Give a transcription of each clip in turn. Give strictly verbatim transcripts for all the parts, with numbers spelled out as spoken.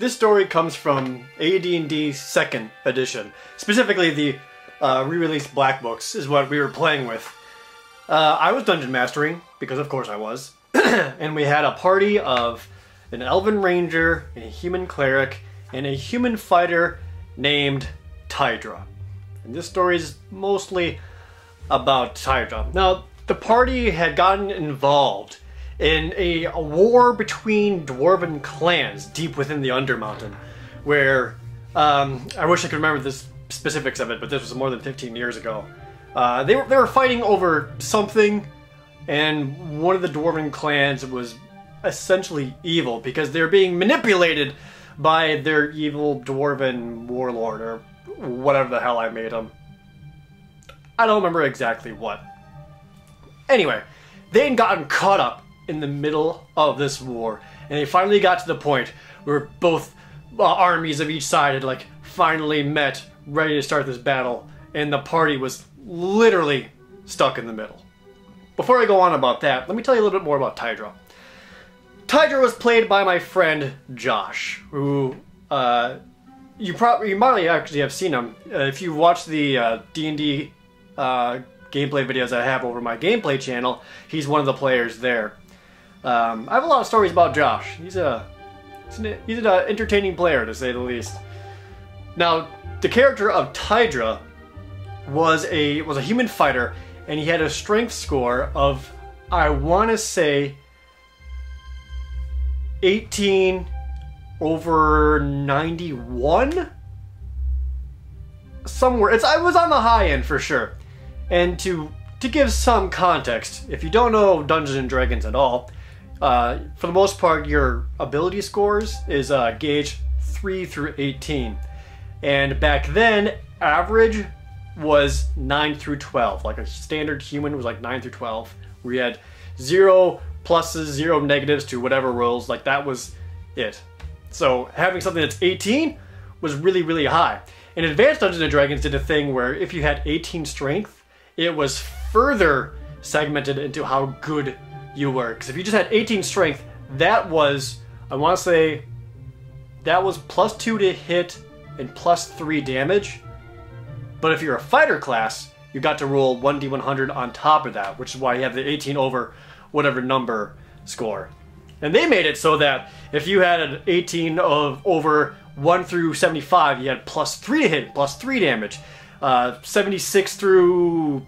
This story comes from A D and D second edition, specifically the uh, re-released Black Books is what we were playing with. Uh, I was dungeon mastering, because of course I was, and we had a party of an elven ranger, a human cleric, and a human fighter named Tydra. And this story is mostly about Tydra. Now, the party had gotten involved in a, a war between dwarven clans deep within the Undermountain, where, um, I wish I could remember the specifics of it, but this was more than fifteen years ago. Uh, they, were, they were fighting over something, and one of the dwarven clans was essentially evil because they were being manipulated by their evil dwarven warlord, or whatever the hell I made him. I don't remember exactly what. Anyway, they had gotten caught up in the middle of this war, and they finally got to the point where both uh, armies of each side had like finally met, ready to start this battle, and the party was literally stuck in the middle. Before I go on about that, let me tell you a little bit more about Tydra. Tydra was played by my friend Josh, who uh, you probably you might actually have seen him uh, if you watch the D and D uh, uh, gameplay videos I have over my gameplay channel. He's one of the players there. Um, I have a lot of stories about Josh. He's a he's an, he's an entertaining player, to say the least. Now, the character of Tydra was a was a human fighter, and he had a strength score of, I want to say, eighteen over ninety-one, somewhere. It's I was on the high end for sure. And to to give some context, if you don't know Dungeons and Dragons at all. Uh, for the most part, your ability scores is uh, gauge three through eighteen. And back then, average was nine through twelve. Like a standard human was like nine through twelve. We had zero pluses, zero negatives to whatever rolls. Like that was it. So having something that's eighteen was really, really high. And Advanced Dungeons and Dragons did a thing where if you had eighteen strength, it was further segmented into how good you were, because if you just had eighteen strength, that was, I want to say, that was plus two to hit and plus three damage. But if you're a fighter class, you got to roll one d one hundred on top of that, which is why you have the eighteen over whatever number score. And they made it so that if you had an eighteen of over one through seventy-five, you had plus three to hit, plus three damage. Uh, seventy-six through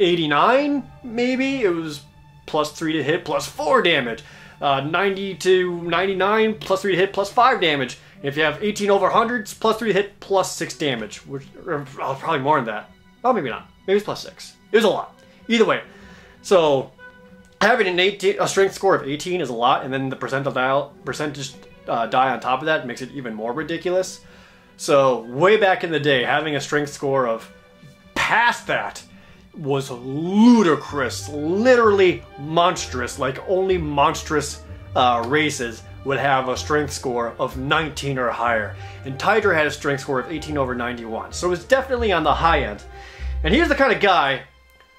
eighty-nine, maybe it was. Plus three to hit, plus four damage. Uh, ninety to ninety-nine, plus three to hit, plus five damage. And if you have eighteen over one hundred, plus three to hit, plus six damage. Which, or, oh, probably more than that. Oh, maybe not. Maybe it's plus six. It was a lot. Either way. So, having an eighteen, a strength score of eighteen is a lot, and then the percentile, percentage uh, die on top of that makes it even more ridiculous. So, way back in the day, having a strength score of past that was ludicrous, literally monstrous. Like only monstrous uh, races would have a strength score of nineteen or higher. And Tydra had a strength score of eighteen over ninety-one. So it was definitely on the high end. And here's the kind of guy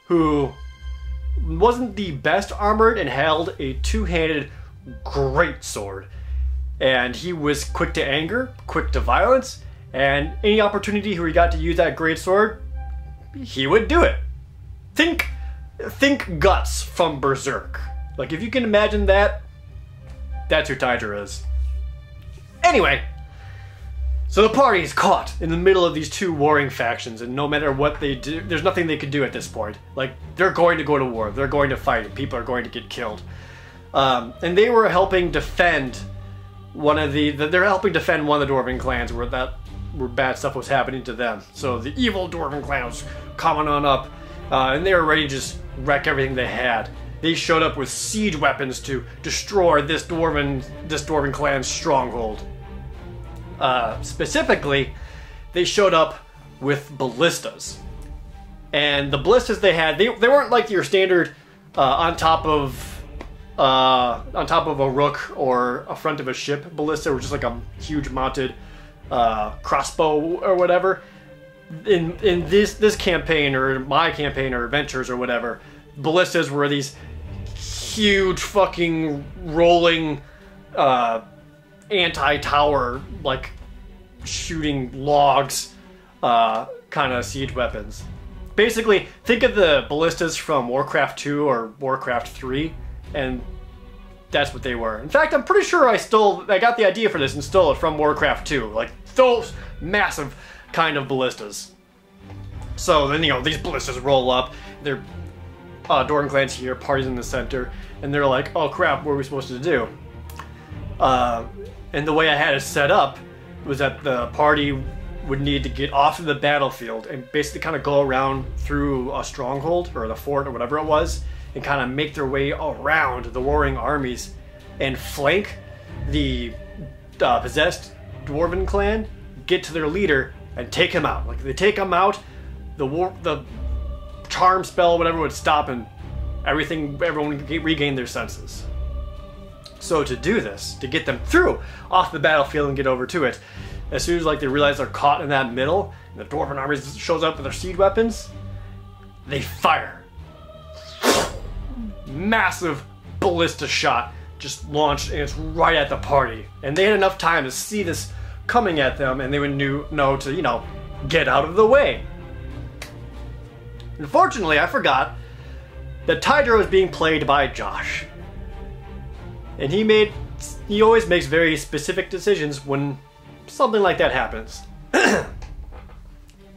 who wasn't the best armored and held a two-handed great sword. And he was quick to anger, quick to violence, and any opportunity where he got to use that great sword, he would do it. Think, think Guts from Berserk. Like, if you can imagine that, that's who Tydra is. Anyway, so the party is caught in the middle of these two warring factions, and no matter what they do, there's nothing they can do at this point. Like, they're going to go to war, they're going to fight, and people are going to get killed. Um, and they were helping defend one of the, they're helping defend one of the dwarven clans where that, where bad stuff was happening to them. So the evil dwarven clan was coming on up. Uh, and they were ready to just wreck everything they had. They showed up with siege weapons to destroy this dwarven, this dwarven clan's stronghold. Uh, specifically, they showed up with ballistas. And the ballistas they had, they, they weren't like your standard uh, on top of uh, on top of a rook or a front of a ship ballista, or just like a huge mounted uh, crossbow or whatever. in in this this campaign or my campaign or adventures or whatever, ballistas were these huge fucking rolling uh, anti-tower like shooting logs uh, kind of siege weapons. Basically, think of the ballistas from Warcraft two or Warcraft three, and that's what they were. In fact, I'm pretty sure I stole, I got the idea for this and stole it from Warcraft two. Like, those massive kind of ballistas. So then, you know, these ballistas roll up, they're, uh, Dornclan's here, parties in the center, and they're like, oh crap, what are we supposed to do? Uh, and the way I had it set up was that the party would need to get off of the battlefield and basically kind of go around through a stronghold or the fort or whatever it was and kind of make their way around the warring armies and flank the uh, possessed Dwarven clan, get to their leader and take him out. Like, if they take him out, the war, the charm spell, whatever would stop and everything, everyone would regain their senses. So to do this, to get them through off the battlefield and get over to it, as soon as like they realize they're caught in that middle, and the Dwarven army shows up with their siege weapons, they fire. Massive ballista shot just launched, and it's right at the party. And they had enough time to see this coming at them, and they would knew, know to, you know, get out of the way. Unfortunately, I forgot that Tydra was being played by Josh. And he made, he always makes very specific decisions when something like that happens.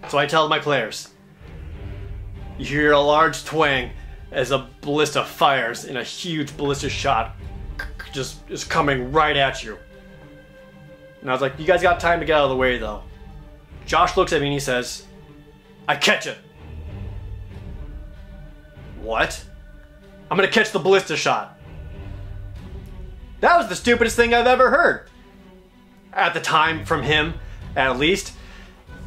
So I tell my players, you hear a large twang as a ballista fires and a huge ballista shot just is coming right at you. And I was like, you guys got time to get out of the way though. Josh looks at me and he says, I catch it. What? I'm gonna catch the ballista shot. That was the stupidest thing I've ever heard. At the time, from him, at least,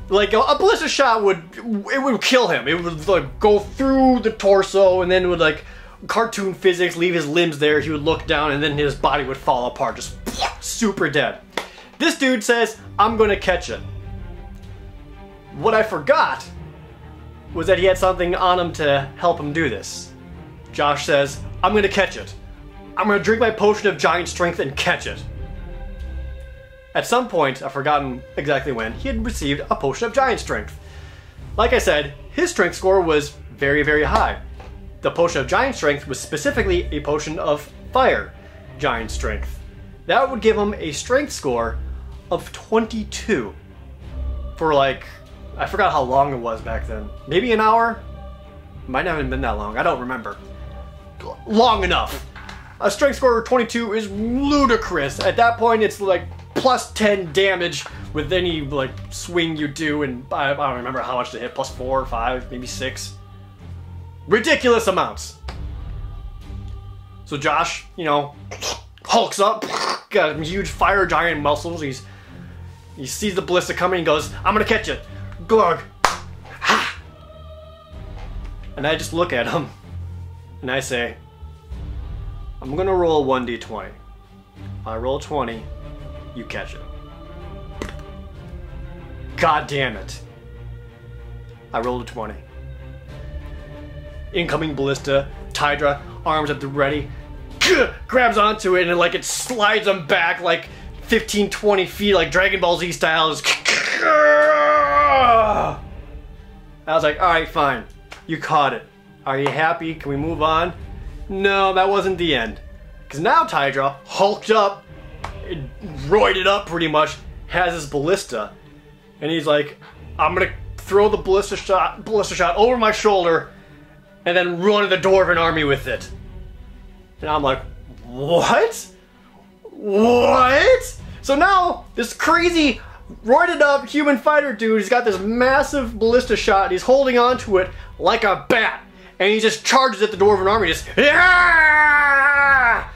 like a, a ballista shot would, it would kill him. It would like go through the torso, and then it would like cartoon physics leave his limbs there. He would look down, and then his body would fall apart, just super dead. This dude says, "I'm gonna catch it." What I forgot was that he had something on him to help him do this. Josh says, "I'm gonna catch it. I'm gonna drink my potion of giant strength and catch it." At some point, I've forgotten exactly when, he had received a potion of giant strength. Like I said, his strength score was very, very high. The potion of giant strength was specifically a potion of fire giant strength. That would give him a strength score of twenty-two for like, I forgot how long it was back then. Maybe an hour? Might not have been that long, I don't remember. Long enough. A strength score of twenty-two is ludicrous. At that point, it's like, plus ten damage with any like swing you do, and I, I don't remember how much to hit, plus four or five, maybe six. Ridiculous amounts. So Josh, you know, hulks up, got huge fire giant muscles. He's he sees the ballista coming and goes, I'm gonna catch it. Glug. Ha! And I just look at him and I say, I'm gonna roll one d twenty. I roll twenty. You catch it. God damn it. I rolled a twenty. Incoming ballista, Tydra, arms at the ready, grabs onto it and like it slides them back like fifteen, twenty feet, like Dragon Ball Z style. I was like, alright, fine. You caught it. Are you happy? Can we move on? No, that wasn't the end. Because now Tydra, hulked up, It roided up pretty much, has his ballista, and he's like, I'm gonna throw the ballista shot ballista shot over my shoulder and then run the Dwarven army with it. And I'm like, what? What? So now this crazy roided up human fighter dude, he's got this massive ballista shot and he's holding on to it like a bat, and he just charges at the Dwarven army, just Aah!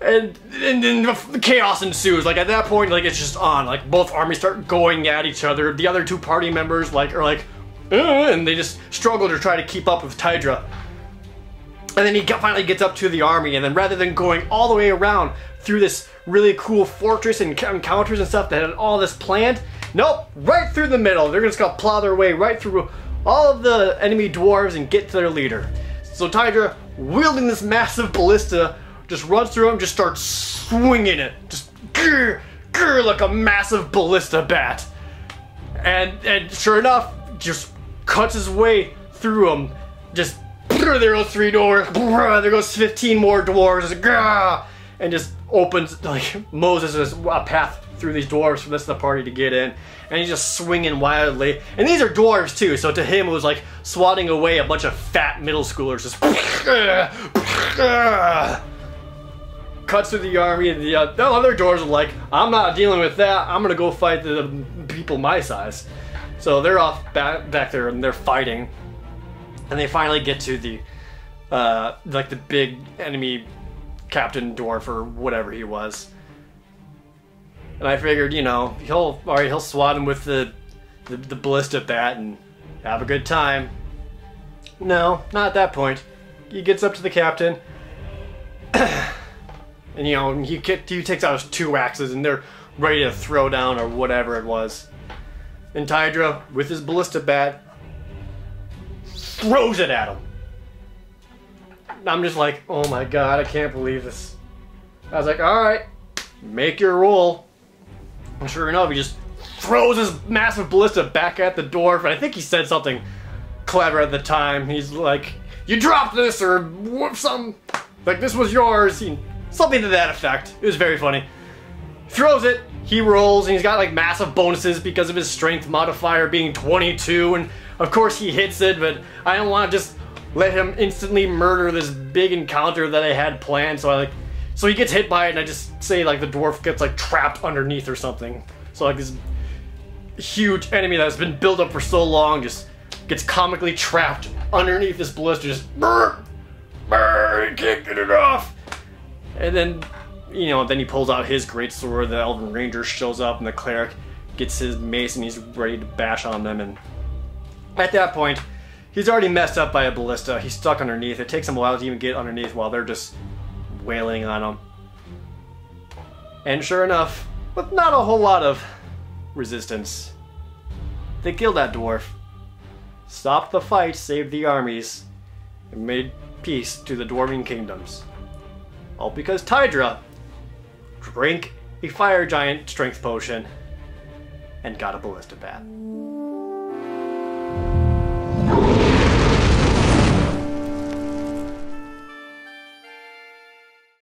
And then chaos ensues. Like at that point, like it's just on. Like both armies start going at each other. The other two party members like are like, uh, and they just struggle to try to keep up with Tydra. And then he finally gets up to the army, and then rather than going all the way around through this really cool fortress and encounters and stuff that had all this planned, Nope, right through the middle. They're just gonna plow their way right through all of the enemy dwarves and get to their leader. So Tydra, wielding this massive ballista, just runs through him, just starts swinging it. Just grr, grr, like a massive ballista bat. And and sure enough, just cuts his way through him. Just, brr, there goes three doors, brr, there goes fifteen more dwarves, grr, and just opens, like, Moses is a path through these dwarves for this is the party to get in. And he's just swinging wildly. And these are dwarves too, so to him it was like swatting away a bunch of fat middle schoolers. Just brr, brr. Cuts through the army, and the, uh, the other dwarves are like, I'm not dealing with that, I'm gonna go fight the people my size. So they're off back, back there and they're fighting. And they finally get to the, uh, like the big enemy captain dwarf or whatever he was. And I figured, you know, he'll, all right, he'll swat him with the, the, the ballista bat and have a good time. No, not at that point. He gets up to the captain. And, you know, he, he takes out his two axes, and they're ready to throw down or whatever it was. And Tydra, with his ballista bat, throws it at him. I'm just like, oh my god, I can't believe this. I was like, alright, make your roll. And sure enough, he just throws his massive ballista back at the dwarf, and I think he said something clever at the time. He's like, you dropped this, or something. Like, this was yours. He, something to that effect. It was very funny. Throws it, he rolls, and he's got like massive bonuses because of his strength modifier being twenty-two, and of course he hits it, but I don't want to just let him instantly murder this big encounter that I had planned, so I like, so he gets hit by it, and I just say like the dwarf gets like trapped underneath or something. So like this huge enemy that's been built up for so long just gets comically trapped underneath this ballista, just burr, burr, he can't get it off. And then, you know, then he pulls out his great sword, the Elven Ranger shows up, and the cleric gets his mace, and he's ready to bash on them. And at that point, he's already messed up by a ballista. He's stuck underneath. It takes him a while to even get underneath while they're just wailing on him. And sure enough, with not a whole lot of resistance, they killed that dwarf, stopped the fight, saved the armies, and made peace to the dwarven kingdoms. All because Tydra drank a fire giant strength potion and got a ballista bat.